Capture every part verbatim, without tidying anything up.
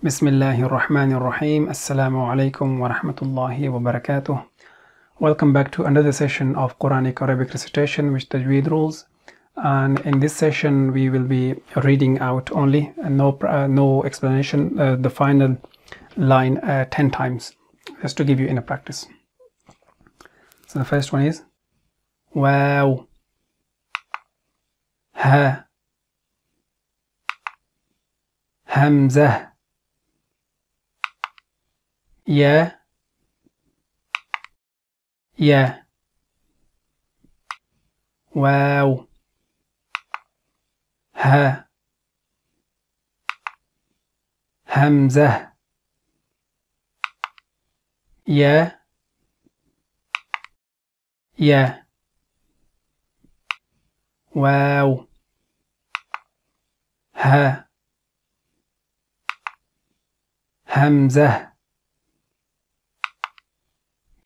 Bismillahirrahmanirrahim. Assalamu alaikum wa rahmatullahi wa barakatuh. Welcome back to another session of Quranic Arabic recitation with tajweed rules. And in this session, we will be reading out only and no, uh, no explanation, uh, the final line uh, ten times, just to give you in a practice. So the first one is Waaw, Ha, Hamza, Ya, Ya, Waaw, Ha, Hamza, Ya, Ya, Waaw, Ha, Hamza,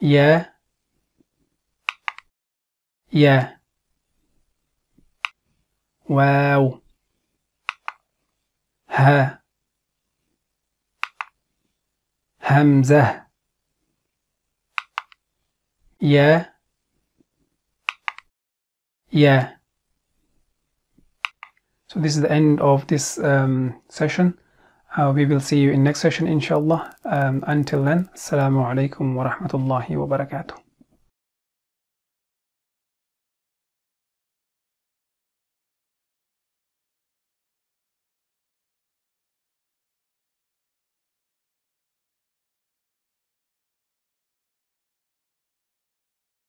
Ya, Ya, Waaw, Ha, Hamza, Ya, Ya, Waaw, Ha, Hamza, Ya, Ya. So this is the end of this um, session. Uh, we will see you in next session, inshallah. Um, until then, Assalamu alaikum wa rahmatullahi wa barakatuh.